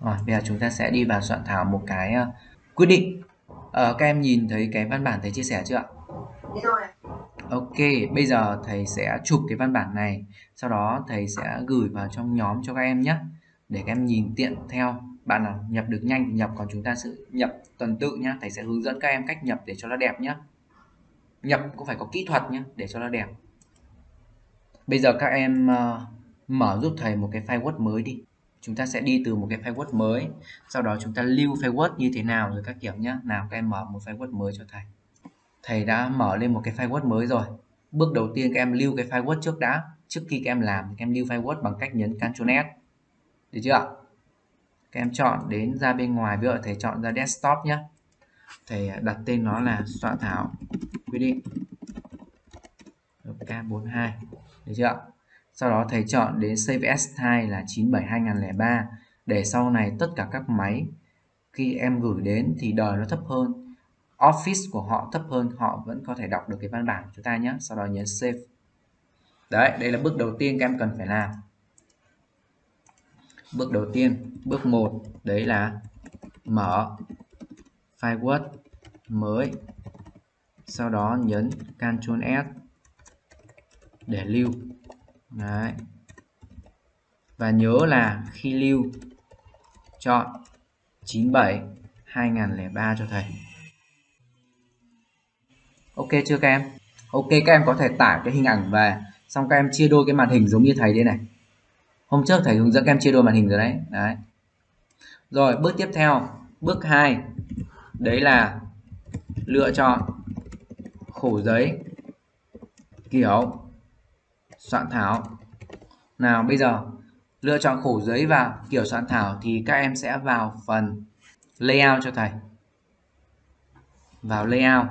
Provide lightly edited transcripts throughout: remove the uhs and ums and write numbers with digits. Rồi, bây giờ chúng ta sẽ đi vào soạn thảo một cái quyết định. Các em nhìn thấy cái văn bản thầy chia sẻ chưa ạ? Rồi. Ok, bây giờ thầy sẽ chụp cái văn bản này, sau đó thầy sẽ gửi vào trong nhóm cho các em nhé, để các em nhìn tiện theo. Bạn nào nhập được nhanh thì nhập, còn chúng ta sẽ nhập tuần tự nhé. Thầy sẽ hướng dẫn các em cách nhập để cho nó đẹp nhé. Nhập cũng phải có kỹ thuật nhé, để cho nó đẹp. Bây giờ các em mở giúp thầy một cái file Word mới đi. Chúng ta sẽ đi từ một cái file Word mới, sau đó chúng ta lưu file Word như thế nào rồi các kiểu nhé. Nào, các em mở một file Word mới cho thầy. Thầy đã mở lên một cái file Word mới rồi. Bước đầu tiên các em lưu cái file Word trước đã. Trước khi các em làm, các em lưu file Word bằng cách nhấn Ctrl+S. Được chưa ạ? Các em chọn đến ra bên ngoài, bây giờ thầy chọn ra desktop nhé. Thầy đặt tên nó là soạn thảo quyết định K42. Được chưa ạ? Sau đó thầy chọn đến Save As Type là 972003, để sau này tất cả các máy khi em gửi đến thì đời nó thấp hơn, Office của họ thấp hơn, họ vẫn có thể đọc được cái văn bản của chúng ta nhé. Sau đó nhấn Save. Đấy, đây là bước đầu tiên các em cần phải làm. Bước đầu tiên, bước 1, đấy là mở file Word mới, sau đó nhấn Ctrl S để lưu. Đấy. Và nhớ là khi lưu chọn 97-2003 cho thầy. Ok chưa các em? Ok, các em có thể tải cái hình ảnh về, xong các em chia đôi cái màn hình giống như thầy đây này. Hôm trước thầy hướng dẫn các em chia đôi màn hình rồi đấy. Đấy. Rồi, bước tiếp theo, bước 2, đấy là lựa chọn khổ giấy kiểu soạn thảo. Nào, bây giờ lựa chọn khổ giấy và kiểu soạn thảo thì các em sẽ vào phần layout cho thầy. Vào layout.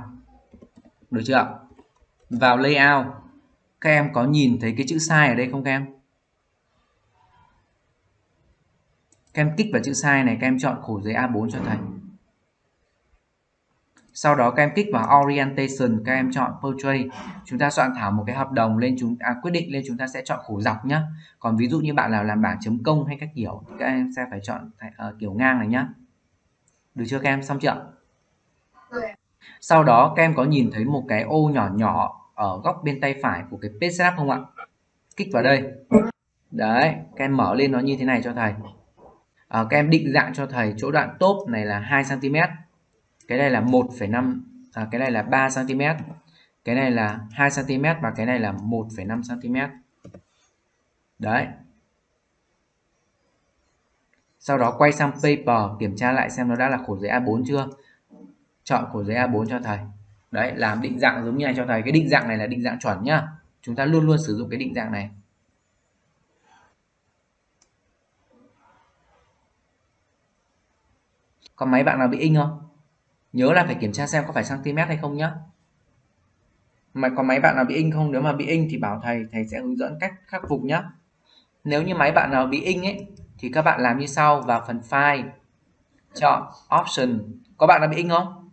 Được chưa ạ? Vào layout, các em có nhìn thấy cái chữ size ở đây không các em? Các em kích vào chữ size này, các em chọn khổ giấy A4 cho thầy. Sau đó các em kích vào Orientation, các em chọn Portrait. Chúng ta soạn thảo một cái hợp đồng lên, quyết định lên, chúng ta sẽ chọn khổ dọc nhé. Còn ví dụ như bạn nào làm bảng chấm công hay các kiểu, các em sẽ phải chọn kiểu ngang này nhé. Được chưa các em? Xong chưa? Được. Sau đó các em có nhìn thấy một cái ô nhỏ nhỏ ở góc bên tay phải của cái page setup không ạ? Kích vào đây. Đấy, các em mở lên nó như thế này cho thầy. Các em định dạng cho thầy chỗ đoạn top này là 2 cm, cái này là 1,5, cái này là 3 cm, cái này là 2 cm và cái này là 1,5 cm. Đấy. Sau đó quay sang paper, kiểm tra lại xem nó đã là khổ giấy A4 chưa. Chọn khổ giấy A4 cho thầy. Đấy, làm định dạng giống như này cho thầy. Cái định dạng này là định dạng chuẩn nhá. Chúng ta luôn luôn sử dụng cái định dạng này. Có máy bạn nào bị in không? Nhớ là phải kiểm tra xem có phải cm hay không nhá. Mà có máy bạn nào bị in không? Nếu mà bị in thì bảo thầy, thầy sẽ hướng dẫn cách khắc phục nhá. Nếu như máy bạn nào bị in ấy thì các bạn làm như sau, vào phần file, chọn option. Có bạn nào bị in không?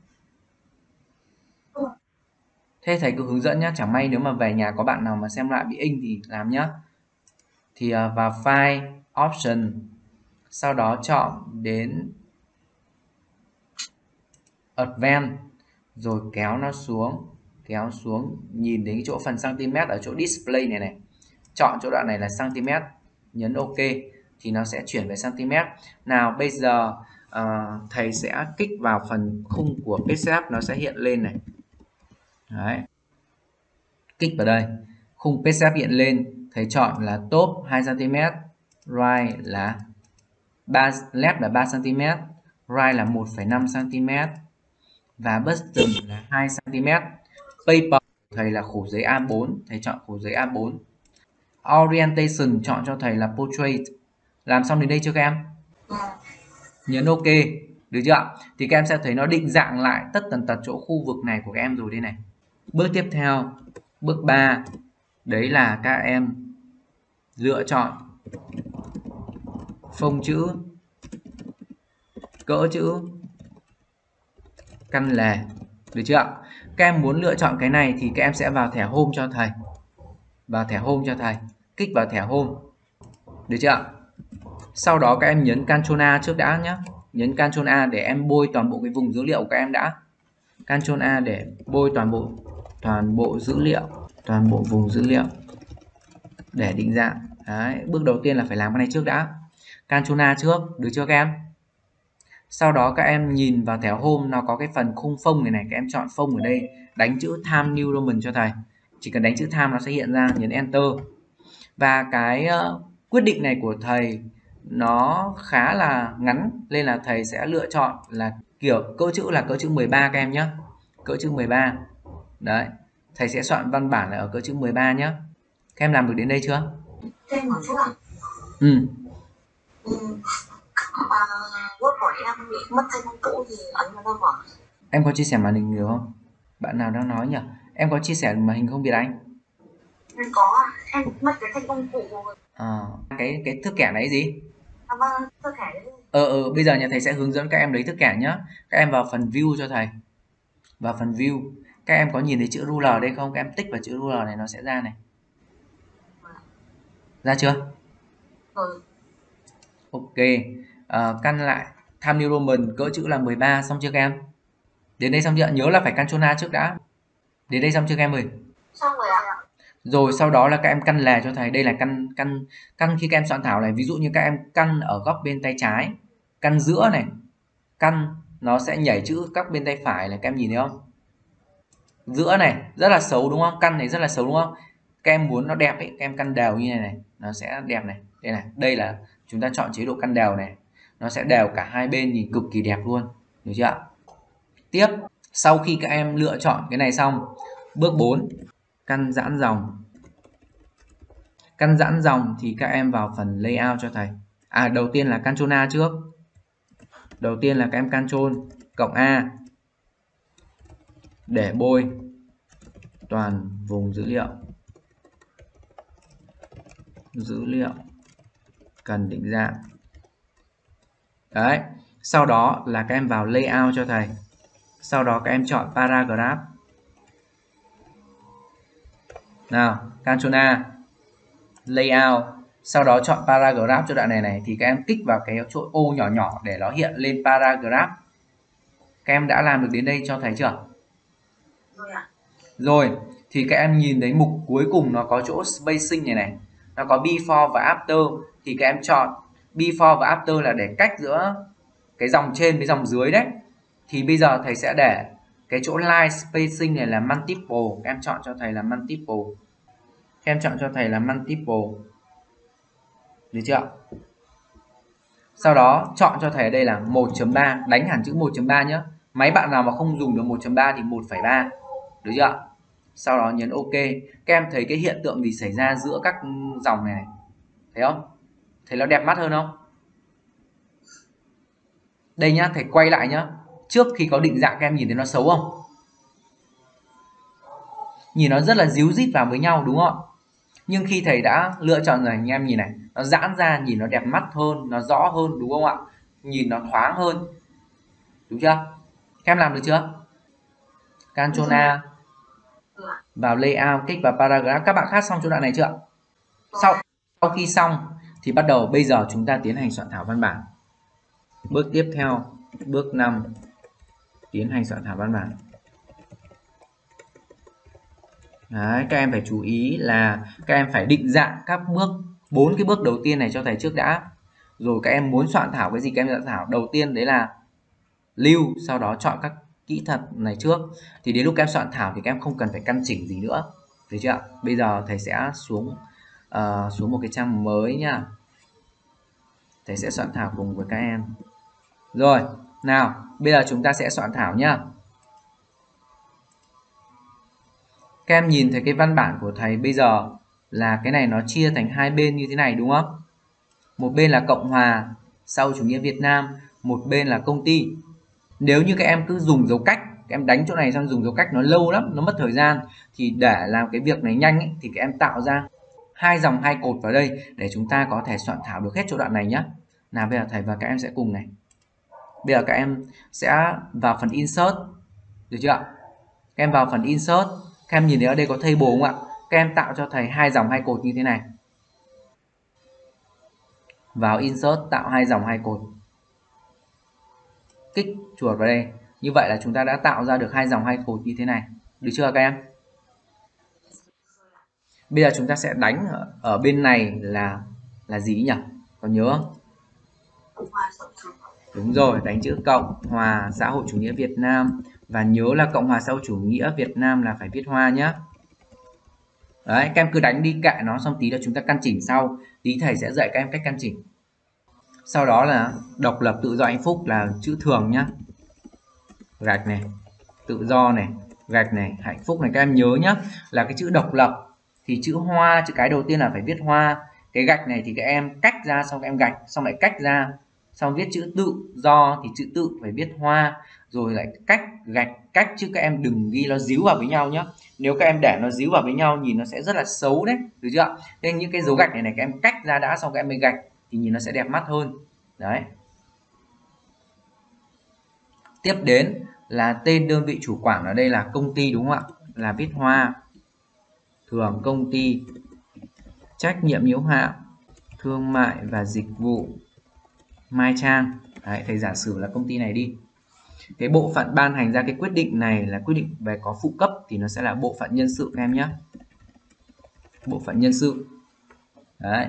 Thế thầy cứ hướng dẫn nhá, chẳng may nếu mà về nhà có bạn nào mà xem lại bị in thì làm nhá. Thì vào file, option, sau đó chọn đến Advanced, rồi kéo nó xuống, nhìn đến cái chỗ phần cm ở chỗ display này này. Chọn chỗ đoạn này là cm, nhấn OK thì nó sẽ chuyển về cm. Nào, bây giờ thầy sẽ kích vào phần khung của PageSetup, nó sẽ hiện lên này. Đấy. Kích vào đây, khung PageSetup hiện lên, thầy chọn là top 2 cm, right là 3, left là 3 cm, right là 1,5 cm. Và button là 2 cm. Paper thầy là khổ giấy A4, thầy chọn khổ giấy A4. Orientation chọn cho thầy là Portrait. Làm xong đến đây chưa các em? Nhấn OK. Được chưa ạ? Thì các em sẽ thấy nó định dạng lại tất tần tật chỗ khu vực này của các em rồi đây này. Bước tiếp theo, bước 3, đấy là các em lựa chọn phông chữ, cỡ chữ, căn lề. Được chưa ạ? Các em muốn lựa chọn cái này thì các em sẽ vào thẻ Home cho thầy. Kích vào thẻ Home. Được chưa ạ? Sau đó các em nhấn Ctrl A trước đã nhé. Nhấn Ctrl A để em bôi toàn bộ cái vùng dữ liệu của các em đã. Ctrl A để bôi toàn bộ dữ liệu, toàn bộ vùng dữ liệu để định dạng. Đấy, bước đầu tiên là phải làm cái này trước đã. Ctrl A trước, được chưa các em? Sau đó các em nhìn vào thẻ Home, nó có cái phần khung phông này này, các em chọn phông ở đây, đánh chữ Time New Roman cho thầy. Chỉ cần đánh chữ Time nó sẽ hiện ra, nhấn Enter. Và cái quyết định này của thầy nó khá là ngắn nên là thầy sẽ lựa chọn là kiểu cỡ chữ là cỡ chữ 13 các em nhé. Cỡ chữ 13. Đấy, thầy sẽ soạn văn bản là ở cỡ chữ 13 nhé. Các em làm được đến đây chưa? Em bị mất thêm công cụ gì anh nó mở. Em có chia sẻ màn hình nhiều không? Bạn nào đang nói nhỉ? Em có chia sẻ màn hình không biết anh? Em có, em mất cái công cụ. À, cái thước kẻ đấy gì? À, vâng, thước kẻ. Bây giờ nhà thầy sẽ hướng dẫn các em lấy thước kẻ nhá. Các em vào phần view cho thầy. Vào phần view, các em có nhìn thấy chữ ruler đây không? Các em tích vào chữ ruler này nó sẽ ra này. Ra chưa? Ừ. Ok. Căn lại Time New Roman cỡ chữ là 13, xong chưa các em? Đến đây xong chưa? Nhớ là phải Ctrl A trước đã. Đến đây xong chưa các em ơi? Xong rồi ạ. Rồi sau đó là các em căn lề cho thầy. Đây là căn khi các em soạn thảo này. Ví dụ như các em căn ở góc bên tay trái, căn giữa này, căn nó sẽ nhảy chữ các bên tay phải này, các em nhìn thấy không? Giữa này rất là xấu đúng không? Căn này rất là xấu đúng không? Các em muốn nó đẹp ấy, các em căn đều như này này, nó sẽ đẹp này. Đây này, đây là chúng ta chọn chế độ căn đều này. Nó sẽ đều cả hai bên, nhìn cực kỳ đẹp luôn. Được chưa ạ? Tiếp, sau khi các em lựa chọn cái này xong, bước 4, căn giãn dòng. Căn giãn dòng thì các em vào phần layout cho thầy. À, đầu tiên là Ctrl A trước. Đầu tiên là các em Ctrl cộng A để bôi toàn vùng dữ liệu. Dữ liệu cần định dạng. Đấy, sau đó là các em vào layout cho thầy. Sau đó các em chọn paragraph. Nào, Ctrl A, layout, sau đó chọn paragraph cho đoạn này này. Thì các em kích vào cái chỗ ô nhỏ nhỏ để nó hiện lên paragraph. Các em đã làm được đến đây cho thầy chưa? Rồi, thì các em nhìn thấy mục cuối cùng nó có chỗ spacing này này. Nó có before và after. Thì các em chọn before và after là để cách giữa cái dòng trên với dòng dưới đấy. Thì bây giờ thầy sẽ để cái chỗ line spacing này là multiple. Các em chọn cho thầy là multiple. Các em chọn cho thầy là multiple. Được chưa? Sau đó chọn cho thầy ở đây là 1.3. Đánh hẳn chữ 1.3 nhé. Máy bạn nào mà không dùng được 1.3 thì 1.3. Được chưa? Sau đó nhấn OK. Các em thấy cái hiện tượng gì xảy ra giữa các dòng này, thấy không? Thấy nó đẹp mắt hơn không? Đây nhá, thầy quay lại nhá. Trước khi có định dạng các em nhìn thấy nó xấu không? Nhìn nó rất là díu dít vào với nhau đúng không? Nhưng khi thầy đã lựa chọn rồi, anh em nhìn này, nó giãn ra, nhìn nó đẹp mắt hơn, nó rõ hơn đúng không ạ? Nhìn nó thoáng hơn. Đúng chưa? Các em làm được chưa? Ctrl A, vào layout, kích vào paragraph. Các bạn khác xong chỗ đoạn này chưa? Sau khi xong thì bắt đầu bây giờ chúng ta tiến hành soạn thảo văn bản. Bước tiếp theo, bước 5, tiến hành soạn thảo văn bản. Đấy, các em phải chú ý là các em phải định dạng các bước, 4 cái bước đầu tiên này cho thầy trước đã. Rồi các em muốn soạn thảo cái gì các em soạn thảo. Đầu tiên đấy là lưu, sau đó chọn các kỹ thuật này trước. Thì đến lúc các em soạn thảo thì các em không cần phải căn chỉnh gì nữa. Được chưa? Bây giờ thầy sẽ xuống một cái trang mới nha. Thầy sẽ soạn thảo cùng với các em. Rồi, nào, bây giờ chúng ta sẽ soạn thảo nhá. Các em nhìn thấy cái văn bản của thầy bây giờ là cái này nó chia thành hai bên như thế này đúng không? Một bên là Cộng hòa sau chủ nghĩa Việt Nam, một bên là công ty. Nếu như các em cứ dùng dấu cách, các em đánh chỗ này xong dùng dấu cách nó lâu lắm, nó mất thời gian. Thì để làm cái việc này nhanh ấy, thì các em tạo ra hai dòng hai cột vào đây để chúng ta có thể soạn thảo được hết chỗ đoạn này nhé. Nào bây giờ thầy và các em sẽ cùng này. Bây giờ các em sẽ vào phần insert. Được chưa ạ? Các em vào phần insert. Các em nhìn thấy ở đây có table không ạ? Các em tạo cho thầy hai dòng hai cột như thế này. vào insert, tạo hai dòng hai cột, kích chuột vào đây. Như vậy là chúng ta đã tạo ra được hai dòng hai cột như thế này, được chưa các em? Bây giờ chúng ta sẽ đánh ở bên này là gì nhỉ? Còn nhớ không? Đúng rồi, đánh chữ Cộng hòa xã hội chủ nghĩa Việt Nam, và nhớ là Cộng hòa xã hội chủ nghĩa Việt Nam là phải viết hoa nhé. Đấy, các em cứ đánh đi cạ nó, xong tí nữa chúng ta căn chỉnh sau. Tí thầy sẽ dạy các em cách căn chỉnh. Sau đó là độc lập tự do hạnh phúc là chữ thường nhá. Gạch này, tự do này, gạch này, hạnh phúc này, các em nhớ nhá. Là cái chữ độc lập thì chữ hoa, chữ cái đầu tiên là phải viết hoa. Cái gạch này thì các em cách ra, xong các em gạch, xong lại cách ra, xong viết chữ tự do thì chữ tự phải viết hoa, rồi lại cách, gạch, cách, chứ các em đừng ghi nó díu vào với nhau nhé. Nếu các em để nó díu vào với nhau nhìn nó sẽ rất là xấu đấy, được chưa? Nên những cái dấu gạch này các em cách ra đã, xong các em mới gạch thì nhìn nó sẽ đẹp mắt hơn. Đấy. Tiếp đến là tên đơn vị chủ quản, ở đây là công ty đúng không ạ? Là viết hoa. Thường công ty trách nhiệm hữu hạn thương mại và dịch vụ Mai Trang. Đấy, thầy giả sử là công ty này đi. Cái bộ phận ban hành ra cái quyết định này là quyết định về có phụ cấp thì nó sẽ là bộ phận nhân sự các em nhé. Bộ phận nhân sự. Đấy.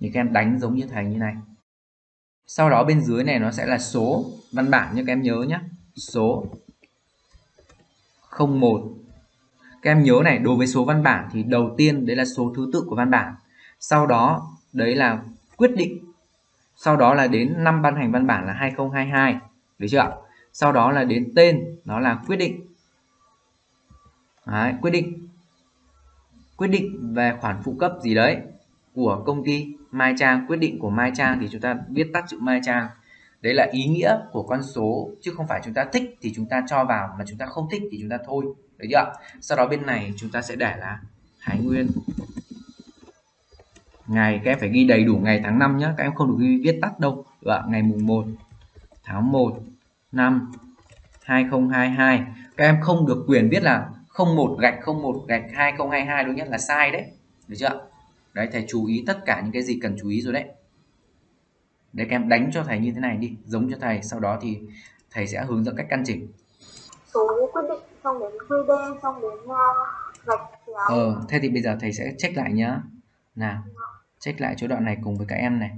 Thì các em đánh giống như thầy như này. Sau đó bên dưới này nó sẽ là số văn bản nhé, các em nhớ nhé. Số 01. Các em nhớ này, đối với số văn bản thì đầu tiên đấy là số thứ tự của văn bản. Sau đó đấy là quyết định. Sau đó là đến năm ban hành văn bản là 2022. Được chưa ạ? Sau đó là đến tên, nó là quyết định. Đấy, quyết định. Quyết định về khoản phụ cấp gì đấy của công ty Mai Trang. Quyết định của Mai Trang thì chúng ta viết tắt chữ Mai Trang. Đấy là ý nghĩa của con số, chứ không phải chúng ta thích thì chúng ta cho vào, mà chúng ta không thích thì chúng ta thôi. Được chưa? Sau đó bên này chúng ta sẽ để là Thái Nguyên. Ngày, các em phải ghi đầy đủ ngày tháng năm nhé. Các em không được ghi viết tắt đâu. Được ạ? Ngày mùng 1 tháng 1 năm 2022. Các em không được quyền viết là 01-01-2022 đúng nhé. Là sai đấy. Được chưa? Đấy, thầy chú ý tất cả những cái gì cần chú ý rồi đấy. Để các em đánh cho thầy như thế này đi. Giống cho thầy. Sau đó thì thầy sẽ hướng dẫn cách căn chỉnh. Số quyết định xong đến QD xong đến gạch chéo. Thế thì bây giờ thầy sẽ check lại nhá. Nào, check lại chỗ đoạn này cùng với các em này.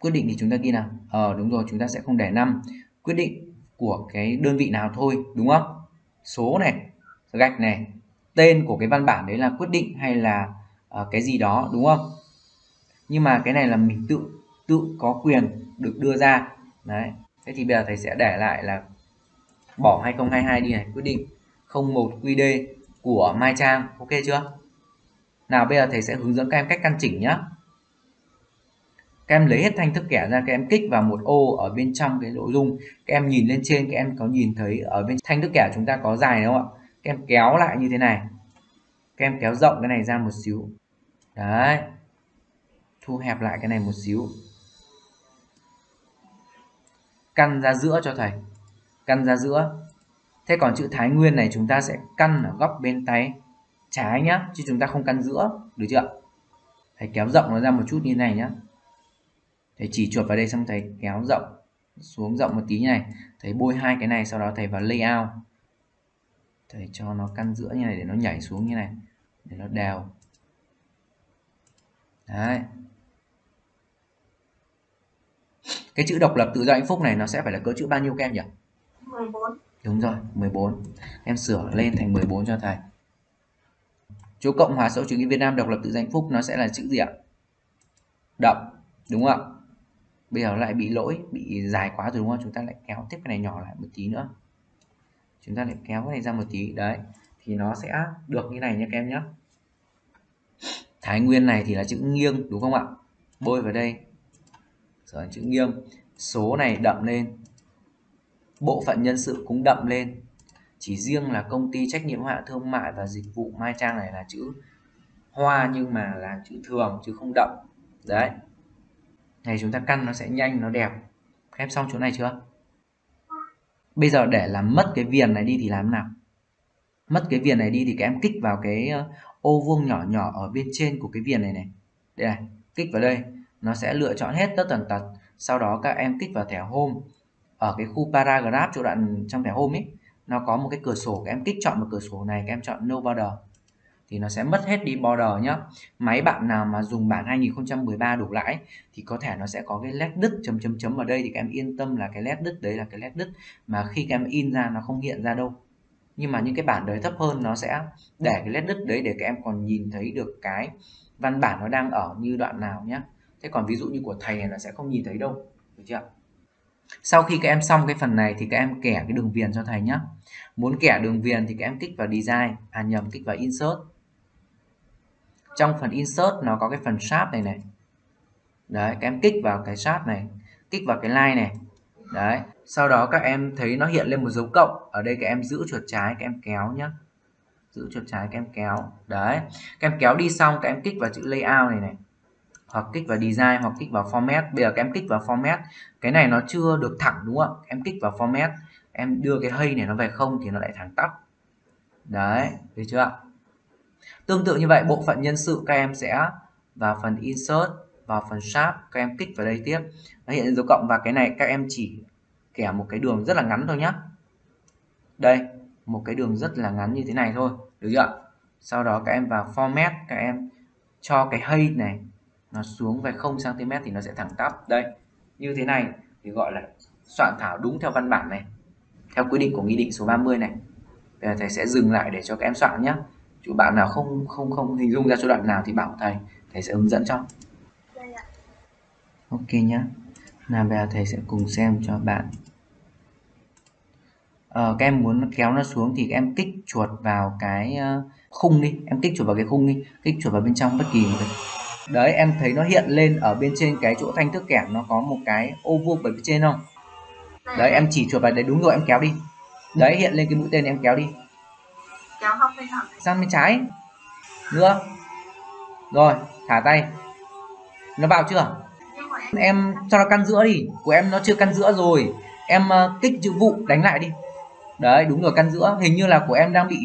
Quyết định thì chúng ta ghi nào. Đúng rồi, chúng ta sẽ không để năm. Quyết định của cái đơn vị nào thôi, đúng không? Số này, gạch này, tên của cái văn bản đấy là quyết định hay là cái gì đó, đúng không? Nhưng mà cái này là mình tự có quyền được đưa ra. Đấy, thế thì bây giờ thầy sẽ để lại là bỏ 2022 đi này, quyết định 01 QD của Mai Trang, ok chưa? Nào bây giờ thầy sẽ hướng dẫn các em cách căn chỉnh nhé. Các em lấy hết thanh thức kẻ ra, các em kích vào một ô ở bên trong cái nội dung. Các em nhìn lên trên, các em có nhìn thấy ở bên thanh thức kẻ chúng ta có dài đúng không ạ? Các em kéo lại như thế này. Các em kéo rộng cái này ra một xíu. Đấy. Thu hẹp lại cái này một xíu. Căn ra giữa cho thầy. Căn ra giữa. Thế còn chữ Thái Nguyên này chúng ta sẽ căn ở góc bên tay trái nhá, chứ chúng ta không căn giữa, được chưa? Thầy kéo rộng nó ra một chút như này nhá. Thầy chỉ chuột vào đây xong thầy kéo rộng xuống rộng một tí như này. Thầy bôi hai cái này, sau đó thầy vào layout. Thầy cho nó căn giữa như này để nó nhảy xuống như này, để nó đều. Đấy. Cái chữ độc lập tự do hạnh phúc này nó sẽ phải là cỡ chữ bao nhiêu các em nhỉ? 14. Đúng rồi, 14. Em sửa lên thành 14 cho thầy. Chỗ Cộng hòa xã hội chủ nghĩa Việt Nam độc lập tự do hạnh phúc nó sẽ là chữ gì ạ? Động, đúng không ạ? Bây giờ lại bị lỗi, bị dài quá rồi đúng không? Chúng ta lại kéo tiếp cái này nhỏ lại một tí nữa. Chúng ta lại kéo cái này ra một tí. Đấy, thì nó sẽ được như này nha các em nhé. Thái Nguyên này thì là chữ nghiêng đúng không ạ? Bôi vào đây. Rồi chữ nghiêng. Số này đậm lên. Bộ phận nhân sự cũng đậm lên. Chỉ riêng là công ty trách nhiệm hữu hạn thương mại và dịch vụ Mai Trang này là chữ hoa, nhưng mà là chữ thường chứ không đậm. Đấy. Này chúng ta căn nó sẽ nhanh, nó đẹp. Khép xong chỗ này chưa? Bây giờ để làm mất cái viền này đi thì làm nào? Mất cái viền này đi thì các em kích vào cái ô vuông nhỏ nhỏ ở bên trên của cái viền này này. Đây này, kích vào đây. Nó sẽ lựa chọn hết tất tần tật. Sau đó các em kích vào thẻ Home. Ở cái khu paragraph chỗ đoạn trong thẻ Home ấy, nó có một cái cửa sổ, các em kích chọn vào cửa sổ này, các em chọn No Border thì nó sẽ mất hết đi border nhá. Máy bạn nào mà dùng bản 2013 đổ lãi thì có thể nó sẽ có cái led đứt chấm chấm chấm ở đây, thì các em yên tâm là cái led đứt đấy là cái led đứt mà khi các em in ra nó không hiện ra đâu. Nhưng mà những cái bản đời thấp hơn nó sẽ để cái led đứt đấy để các em còn nhìn thấy được cái văn bản nó đang ở như đoạn nào nhá. Thế còn ví dụ như của thầy này là sẽ không nhìn thấy đâu, được chưa? Sau khi các em xong cái phần này thì các em kẻ cái đường viền cho thầy nhá. Muốn kẻ đường viền thì các em kích vào design, kích vào insert. Trong phần insert nó có cái phần shape này này. Đấy, các em kích vào cái shape này, kích vào cái line này. Đấy, sau đó các em thấy nó hiện lên một dấu cộng. Ở đây các em giữ chuột trái các em kéo nhá. Giữ chuột trái các em kéo. Đấy, các em kéo đi xong các em kích vào chữ layout này này. Hoặc kích vào design hoặc kích vào format. Bây giờ các em kích vào format. Cái này nó chưa được thẳng đúng không? Em kích vào format. Em đưa cái hay này nó về không thì nó lại thẳng tắp. Đấy, được chưa ạ? Tương tự như vậy, bộ phận nhân sự các em sẽ vào phần insert, vào phần shape, các em kích vào đây tiếp. Nó hiện dấu cộng và cái này các em chỉ kẻ một cái đường rất là ngắn thôi nhé. Đây, một cái đường rất là ngắn như thế này thôi, được chưa? Sau đó các em vào format, các em cho cái height này nó xuống về 0 cm thì nó sẽ thẳng tắp. Đây, như thế này thì gọi là soạn thảo đúng theo văn bản này, theo quy định của nghị định số 30 này. Bây giờ thầy sẽ dừng lại để cho các em soạn nhé. Chú bạn nào không hình dung ra số đoạn nào thì bảo thầy sẽ hướng dẫn cho. Ok nhá. Nào bây giờ thầy sẽ cùng xem cho bạn. Các em muốn kéo nó xuống thì các em kích chuột vào cái khung đi, em kích chuột vào cái khung đi, kích chuột vào bên trong bất kỳ một cái. Đấy, em thấy nó hiện lên ở bên trên cái chỗ thanh thước kẻ nó có một cái ô vuông ở bên trên không? Đấy, em chỉ chuột vào đấy, đúng rồi, em kéo đi. Đấy, hiện lên cái mũi tên em kéo đi. Kéo học bên hẳn sang bên trái nữa rồi thả tay nó vào chưa? Em cho nó căn giữa đi, của em nó chưa căn giữa rồi, em kích chữ vụ đánh lại đi. Đấy, đúng rồi, căn giữa. Hình như là của em đang bị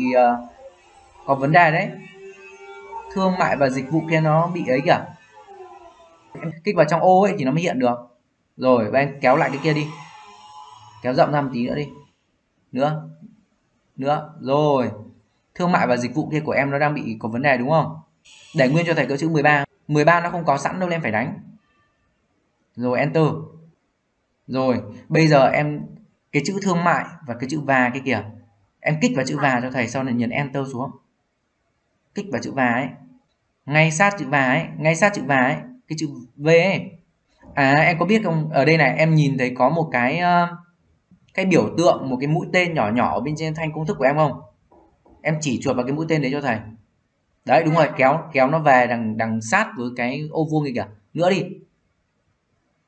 có vấn đề đấy, thương mại và dịch vụ kia nó bị ấy kìa. Em kích vào trong ô ấy thì nó mới hiện được. Rồi và em kéo lại cái kia đi, kéo rộng ra một tí nữa đi, nữa rồi. Thương mại và dịch vụ kia của em nó đang bị có vấn đề đúng không? Để nguyên cho thầy cỡ chữ 13. 13 nó không có sẵn đâu nên em phải đánh. Rồi enter. Rồi, bây giờ em cái chữ thương mại và cái chữ và kia kìa. Em kích vào chữ và cho thầy, sau này nhấn enter xuống. Kích vào chữ và ấy. Ngay sát chữ và ấy, cái chữ V ấy. À em có biết không, ở đây này em nhìn thấy có một cái biểu tượng một cái mũi tên nhỏ nhỏ bên trên thanh công thức của em không? Em chỉ chuột vào cái mũi tên đấy cho thầy. Đấy đúng rồi, kéo nó về đằng sát với cái ô vuông này kìa. Nữa đi.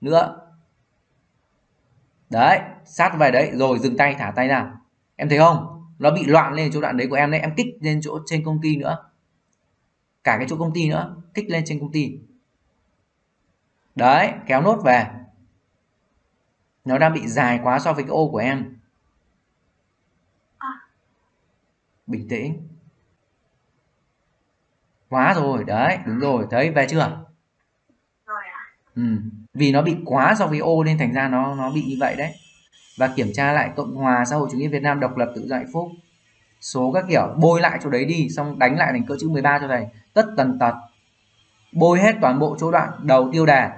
Nữa. Đấy, sát về đấy, rồi dừng tay, thả tay ra. Em thấy không? Nó bị loạn lên chỗ đoạn đấy của em đấy, em kích lên chỗ trên công ty nữa. Cả cái chỗ công ty nữa, kích lên trên công ty. Đấy, kéo nốt về. Nó đang bị dài quá so với cái ô của em. Bình tĩnh. Quá rồi, đấy, đúng rồi, thấy về chưa? Rồi ạ. Vì nó bị quá so với ô nên thành ra nó bị như vậy đấy. Và kiểm tra lại Cộng hòa xã hội chủ nghĩa Việt Nam độc lập tự do hạnh phúc. Số các kiểu, bôi lại chỗ đấy đi, xong đánh lại thành cỡ chữ 13 cho thầy. Tất tần tật. Bôi hết toàn bộ chỗ đoạn đầu tiêu đề.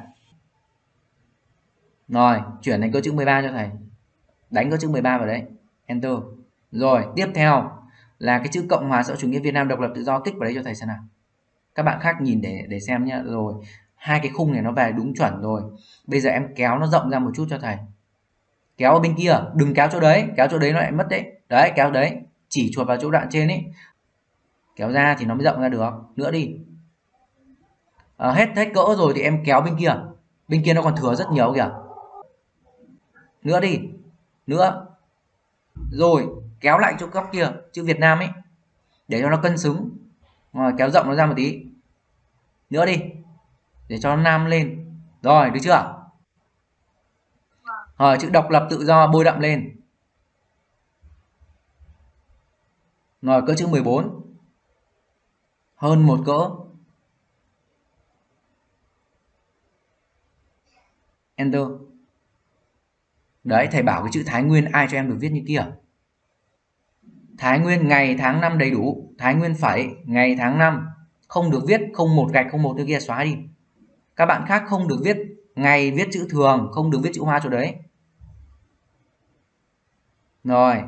Rồi, chuyển thành cỡ chữ 13 cho thầy. Đánh cỡ chữ 13 vào đấy. Enter. Rồi, tiếp theo là cái chữ Cộng hòa xã hội chủ nghĩa Việt Nam độc lập tự do, kích vào đấy cho thầy xem nào. Các bạn khác nhìn để xem nhé. Rồi, hai cái khung này nó về đúng chuẩn rồi. Bây giờ em kéo nó rộng ra một chút cho thầy. Kéo ở bên kia, đừng kéo chỗ đấy, kéo chỗ đấy nó lại mất đấy. Đấy, kéo đấy, chỉ chuột vào chỗ đoạn trên ấy. Kéo ra thì nó mới rộng ra được. Nữa đi. Hết cỡ rồi thì em kéo bên kia. Bên kia nó còn thừa rất nhiều kìa. Nữa đi. Nữa. Rồi, kéo lại chỗ góc kia chữ Việt Nam ấy để cho nó cân xứng. Rồi kéo rộng nó ra một tí nữa đi để cho nó nam lên. Rồi, được chưa? Rồi, chữ độc lập tự do bôi đậm lên. Rồi, cỡ chữ 14 hơn một cỡ. Enter. Đấy, thầy bảo cái chữ Thái Nguyên ai cho em được viết như kia. Thái Nguyên ngày tháng năm đầy đủ. Thái Nguyên phải ngày tháng năm. Không được viết 01 gạch 01 như kia, xóa đi. Các bạn khác không được viết ngày, viết chữ thường, không được viết chữ hoa chỗ đấy. Rồi,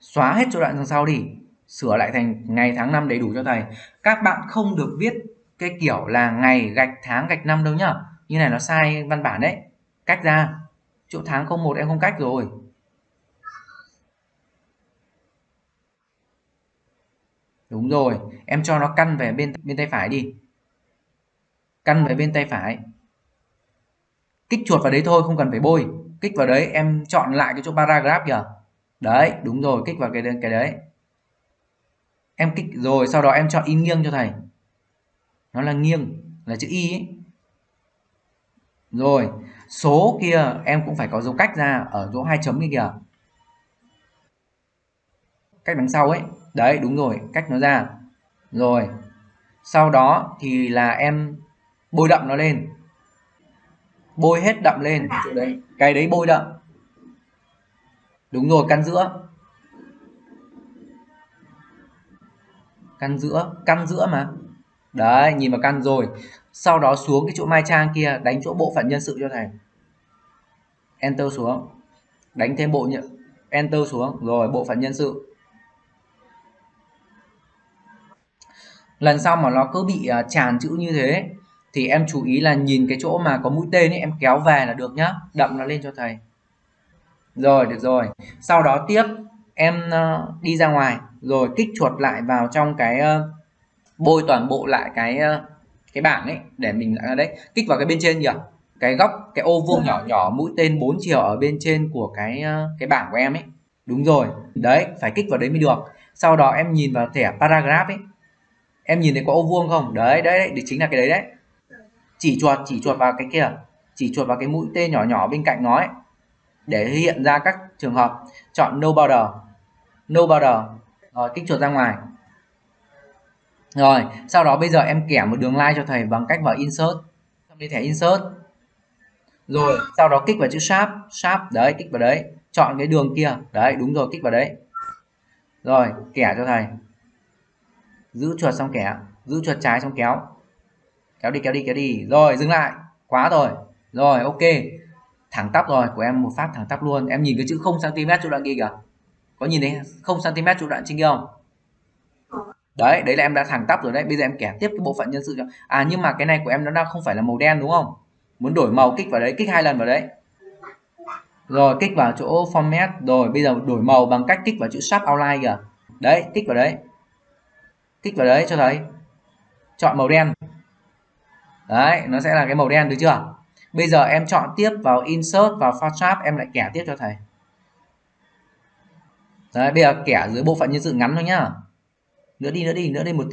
xóa hết chỗ đoạn đằng sau đi, sửa lại thành ngày tháng năm đầy đủ cho thầy. Các bạn không được viết cái kiểu là ngày gạch tháng gạch năm đâu nhá. Như này nó sai văn bản đấy. Cách ra. Chỗ tháng 01 em không cách rồi. Đúng rồi, em cho nó căn về bên tay phải đi. Căn về bên tay phải. Kích chuột vào đấy thôi, không cần phải bôi. Kích vào đấy, em chọn lại cái chỗ paragraph kìa. Đấy, đúng rồi, kích vào cái đấy. Em kích rồi, sau đó em chọn in nghiêng cho thầy. Nó là nghiêng, là chữ Y ấy. Rồi, số kia em cũng phải có dấu cách ra ở chỗ 2 chấm kia kìa. Cách đằng sau ấy. Đấy, đúng rồi, cách nó ra. Rồi, sau đó thì là em bôi đậm nó lên. Bôi hết đậm lên chỗ đấy. Cái đấy bôi đậm. Đúng rồi, căn giữa. Căn giữa, căn giữa mà. Đấy, nhìn vào căn rồi. Sau đó xuống cái chỗ Mai Trang kia, đánh chỗ bộ phận nhân sự cho thầy. Enter xuống. Đánh thêm bộ nhận. Enter xuống. Rồi, bộ phận nhân sự. Lần sau mà nó cứ bị tràn chữ như thế thì em chú ý là nhìn cái chỗ mà có mũi tên ấy, em kéo về là được nhá. Đậm nó lên cho thầy. Rồi, được rồi. Sau đó tiếp em đi ra ngoài. Rồi kích chuột lại vào trong cái... bôi toàn bộ lại cái bảng ấy. Để mình lại đấy. Kích vào cái bên trên kìa. Cái góc, cái ô vuông nhỏ nhỏ mũi tên 4 chiều ở bên trên của cái bảng của em ấy. Đúng rồi. Đấy, phải kích vào đấy mới được. Sau đó em nhìn vào thẻ paragraph ấy. Em nhìn thấy có ô vuông không? Đấy, đấy, đấy chính là cái đấy đấy. Chỉ chuột vào cái kia. Chỉ chuột vào cái mũi tên nhỏ nhỏ bên cạnh nó ấy. Để hiện ra các trường hợp. Chọn no border. No border. Rồi, kích chuột ra ngoài. Rồi, sau đó bây giờ em kẻ một đường line cho thầy bằng cách vào Insert. Xong đi thẻ Insert. Rồi, sau đó kích vào chữ Sharp. Sharp, đấy, kích vào đấy. Chọn cái đường kia. Đấy, đúng rồi, kích vào đấy. Rồi, kẻ cho thầy. Giữ chuột xong kẻ. Giữ chuột trái xong kéo. Kéo đi, kéo đi, kéo đi. Rồi, dừng lại. Quá rồi. Rồi, ok. Thẳng tắp rồi. Của em một phát thẳng tắp luôn. Em nhìn cái chữ 0cm chỗ đoạn kia kìa. Có nhìn thấy 0cm chỗ đoạn trên kia không? Đấy, đấy là em đã thẳng tắp rồi đấy. Bây giờ em kẻ tiếp cái bộ phận nhân sự. À, nhưng mà cái này của em nó đang không phải là màu đen đúng không? Muốn đổi màu kích vào đấy, kích 2 lần vào đấy. Rồi, kích vào chỗ format. Rồi, bây giờ đổi màu bằng cách kích vào chữ Sharp Outline kìa. Đấy, kích vào đấy. Kích vào đấy cho thấy. Chọn màu đen. Đấy, nó sẽ là cái màu đen, được chưa? Bây giờ em chọn tiếp vào Insert, vào Photoshop, em lại kẻ tiếp cho thầy. Đấy, bây giờ kẻ dưới bộ phận nhân sự ngắn thôi nhá. Nữa đi, nữa đi, nữa đi, một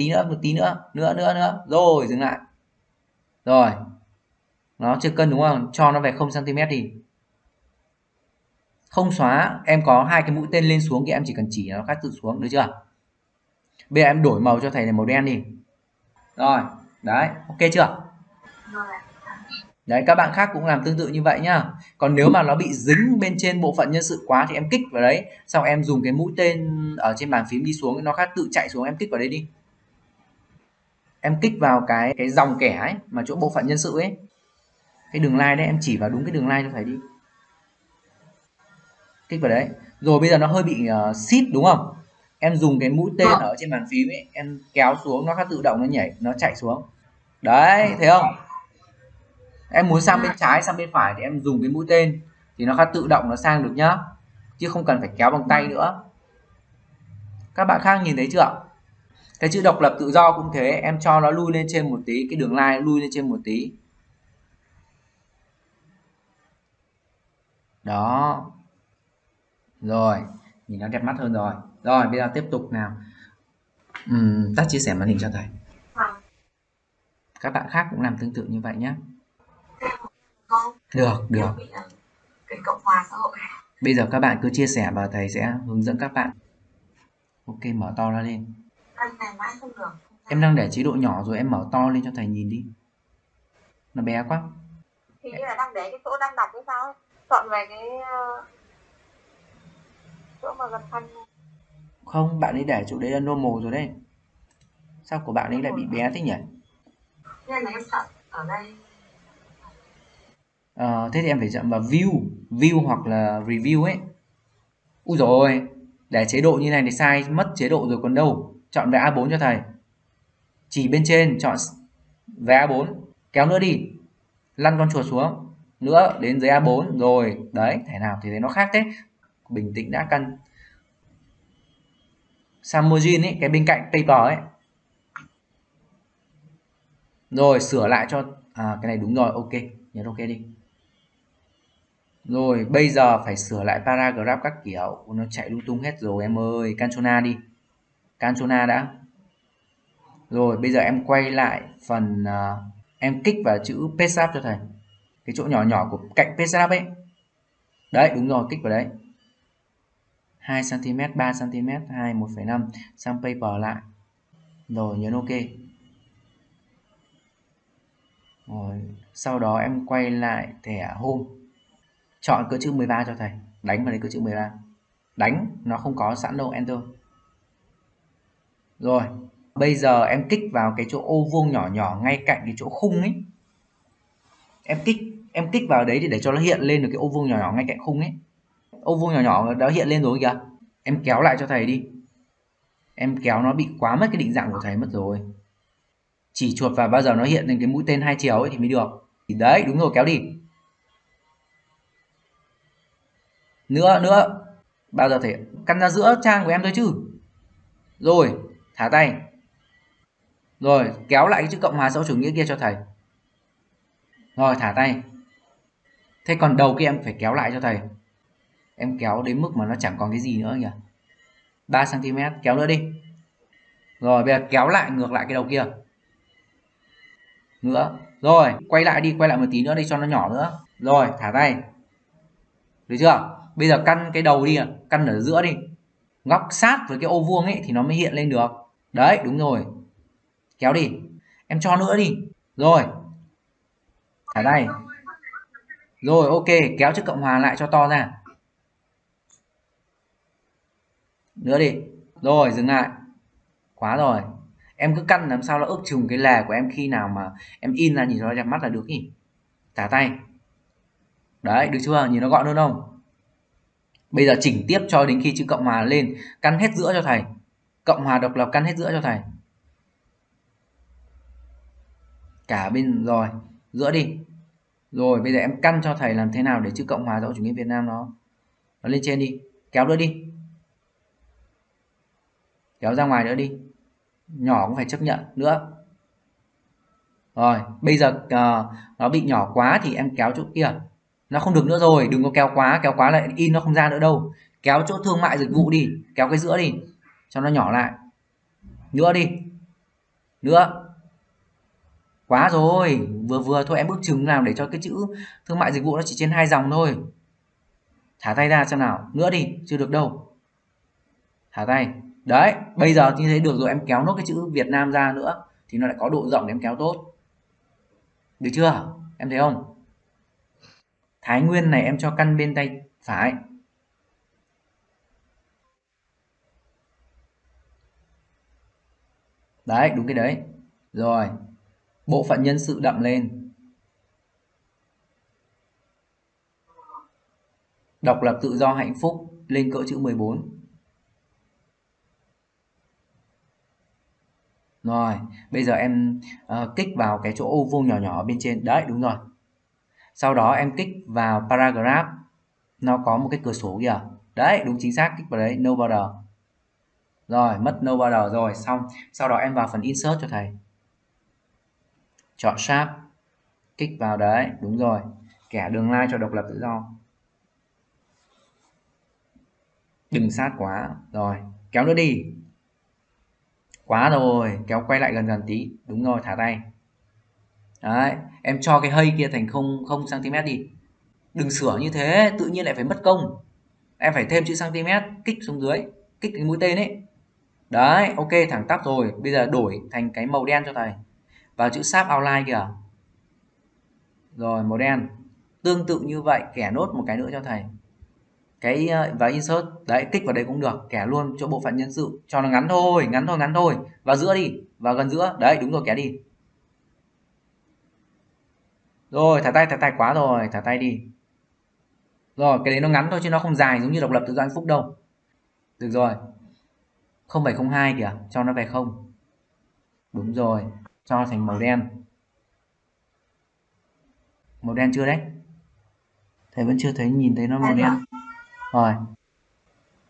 tí nữa. Rồi, dừng lại. Rồi. Nó chưa cân đúng không? Cho nó về 0cm đi. Không xóa, em có 2 cái mũi tên lên xuống thì em chỉ cần chỉ nó cắt tự xuống, được chưa? Bây giờ em đổi màu cho thầy này màu đen đi. Rồi, đấy, ok chưa? Đấy, các bạn khác cũng làm tương tự như vậy nhá. Còn nếu mà nó bị dính bên trên bộ phận nhân sự quá thì em kích vào đấy. Sau em dùng cái mũi tên ở trên bàn phím đi xuống, nó khác tự chạy xuống, em kích vào đấy đi. Em kích vào cái dòng kẻ ấy, mà chỗ bộ phận nhân sự ấy. Cái đường line đấy, em chỉ vào đúng cái đường line cho thầy đi. Kích vào đấy. Rồi bây giờ nó hơi bị shift đúng không? Em dùng cái mũi tên ở trên bàn phím ấy, em kéo xuống, nó khác tự động nó nhảy, nó chạy xuống. Đấy, thấy không? Em muốn sang bên trái, sang bên phải thì em dùng cái mũi tên thì nó khá tự động nó sang được nhá. Chứ không cần phải kéo bằng tay nữa. Các bạn khác nhìn thấy chưa ạ? Cái chữ độc lập tự do cũng thế. Em cho nó lui lên trên một tí. Cái đường line lui lên trên một tí. Đó. Rồi. Nhìn nó đẹp mắt hơn rồi. Rồi bây giờ tiếp tục nào. Tắt chia sẻ màn hình cho thầy. Các bạn khác cũng làm tương tự như vậy nhé. Được, được. Bây giờ các bạn cứ chia sẻ và thầy sẽ hướng dẫn các bạn. Ok, mở to ra lên. Em đang để chế độ nhỏ rồi, em mở to lên cho thầy nhìn đi. Nó bé quá. thì như là đang để cái chỗ đang đọc cái sao ấy, chọn về cái chỗ mà gần thân. Không, bạn ấy để chỗ đấy là normal rồi đấy. Sao của bạn ấy lại bị bé thế nhỉ? Nên là em chọn ở đây. Thế thì em phải chọn vào view hoặc là review ấy. Úi dồi ôi, để chế độ như này thì sai mất chế độ rồi còn đâu. Chọn về A4 cho thầy. Chỉ bên trên chọn về A4, kéo nữa đi, lăn con chuột xuống, nữa đến dưới A4 rồi. Đấy, thẻ nào thì thấy nó khác thế. Bình tĩnh đã căn. Samojin ấy, cái bên cạnh paper ấy. Rồi sửa lại cho cái này đúng rồi, ok, nhấn ok đi. Rồi bây giờ phải sửa lại paragraph các kiểu, nó chạy lung tung hết rồi em ơi. Canchona đi, Canchona đã. Rồi bây giờ em quay lại phần, em kích vào chữ page up cho thầy, cái chỗ nhỏ nhỏ của cạnh page up ấy. Đấy đúng rồi, kích vào đấy. 2cm, 3cm, 2, 1,5 sang paper lại. Rồi nhấn ok. Rồi, sau đó em quay lại thẻ home. Chọn cỡ chữ 13 cho thầy. Đánh vào đấy cỡ chữ 13. Đánh, nó không có sẵn đâu, enter. Rồi, bây giờ em kích vào cái chỗ ô vuông nhỏ nhỏ ngay cạnh cái chỗ khung ấy. Em kích vào đấy thì để cho nó hiện lên được cái ô vuông nhỏ nhỏ ngay cạnh khung ấy. Ô vuông nhỏ nhỏ đã hiện lên rồi kìa. Em kéo lại cho thầy đi. Em kéo nó bị quá mất cái định dạng của thầy mất rồi. Chỉ chuột vào bao giờ nó hiện lên cái mũi tên hai chiều ấy thì mới được. Thì đấy, đúng rồi, kéo đi. Nữa. Bao giờ thầy căn ra giữa trang của em thôi chứ. Rồi, thả tay. Rồi, kéo lại cái chữ Cộng hòa xã hội chủ nghĩa kia cho thầy. Rồi, thả tay. Thế còn đầu kia em phải kéo lại cho thầy. Em kéo đến mức mà nó chẳng còn cái gì nữa nhỉ. 3cm, kéo nữa đi. Rồi, bây giờ kéo lại ngược lại cái đầu kia. Nữa. Rồi, quay lại đi, quay lại một tí nữa đi cho nó nhỏ nữa. Rồi, thả tay. Được chưa? Bây giờ căn cái đầu đi, căn ở giữa đi. Góc sát với cái ô vuông ấy thì nó mới hiện lên được. Đấy, đúng rồi. Kéo đi. Em cho nữa đi. Rồi. Thả tay. Rồi, ok, kéo chữ Cộng hòa lại cho to ra. Nữa đi. Rồi, dừng lại. Quá rồi. Em cứ căn làm sao nó ước chừng cái lề của em, khi nào mà em in ra nhìn cho nó đẹp mắt là được nhỉ. Thả tay. Đấy, được chưa? Nhìn nó gọn hơn không? Bây giờ chỉnh tiếp cho đến khi chữ Cộng hòa lên. Căn hết giữa cho thầy. Cộng hòa độc lập căn hết giữa cho thầy. Cả bên rồi. Giữa đi. Rồi, bây giờ em căn cho thầy làm thế nào để chữ Cộng hòa xã hội chủ nghĩa Việt Nam nó lên trên đi. Kéo nữa đi. Kéo ra ngoài nữa đi. Nhỏ cũng phải chấp nhận nữa. Rồi, bây giờ nó bị nhỏ quá thì em kéo chỗ kia. Nó không được nữa rồi, đừng có kéo quá lại in nó không ra nữa đâu. Kéo chỗ thương mại dịch vụ đi, kéo cái giữa đi, cho nó nhỏ lại. Nữa đi. Nữa. Quá rồi, vừa vừa thôi, em ước chừng làm để cho cái chữ thương mại dịch vụ nó chỉ trên 2 dòng thôi. Thả tay ra xem nào, nữa đi, chưa được đâu. Thả tay. Đấy, bây giờ như thế được rồi, em kéo nốt cái chữ Việt Nam ra nữa thì nó lại có độ rộng để em kéo tốt. Được chưa? Em thấy không? Thái Nguyên này em cho căn bên tay phải. Đấy, đúng cái đấy. Rồi, bộ phận nhân sự đậm lên. Độc lập tự do hạnh phúc lên cỡ chữ 14. Rồi, bây giờ em kích vào cái chỗ ô vuông nhỏ nhỏ bên trên. Đấy, đúng rồi. Sau đó em kích vào paragraph. Nó có một cái cửa sổ kìa. Đấy, đúng chính xác, kích vào đấy, no border. Rồi, mất no border rồi, xong. Sau đó em vào phần insert cho thầy. Chọn sharp. Kích vào đấy, đúng rồi. Kẻ đường line cho độc lập tự do. Đừng sát quá. Rồi, kéo nữa đi. Quá rồi, kéo quay lại gần gần tí. Đúng rồi, thả tay. Đấy, em cho cái hơi kia thành 0cm đi. Đừng sửa như thế, tự nhiên lại phải mất công. Em phải thêm chữ cm, kích xuống dưới, kích cái mũi tên ấy. Đấy, ok, thẳng tắp rồi. Bây giờ đổi thành cái màu đen cho thầy. Vào chữ sharp outline kìa. rồi màu đen. Tương tự như vậy kẻ nốt một cái nữa cho thầy, cái và insert đấy, kích vào đây cũng được, kẻ luôn cho bộ phận nhân sự cho nó ngắn thôi, ngắn thôi, vào giữa đi, vào gần giữa đấy, đúng rồi, kẻ đi rồi, thả tay quá rồi, thả tay đi rồi, cái đấy nó ngắn thôi chứ nó không dài giống như độc lập tự do hạnh phúc đâu. Được rồi, 0702 kìa, cho nó về không, đúng rồi, cho thành màu đen. Màu đen chưa đấy, thầy vẫn chưa thấy, nhìn thấy nó màu đen rồi.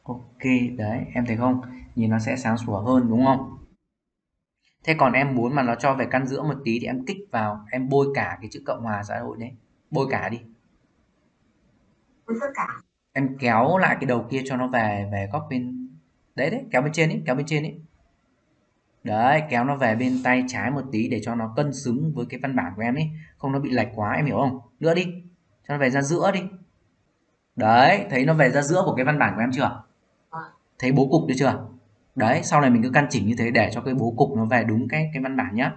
Ok đấy, em thấy không, nhìn nó sẽ sáng sủa hơn đúng không? Thế còn em muốn mà nó cho về căn giữa một tí thì em kích vào, em bôi cả cái chữ cộng hòa xã hội đấy, bôi cả đi, em kéo lại cái đầu kia cho nó về góc bên đấy, kéo bên trên ấy, đấy, kéo nó về bên tay trái một tí để cho nó cân xứng với cái văn bản của em ấy, không nó bị lệch quá, em hiểu không? Nữa đi, cho nó về ra giữa đi. Đấy, thấy nó về ra giữa của cái văn bản của em chưa? Thấy bố cục được chưa? Đấy, sau này mình cứ căn chỉnh như thế để cho cái bố cục nó về đúng cái văn bản nhá.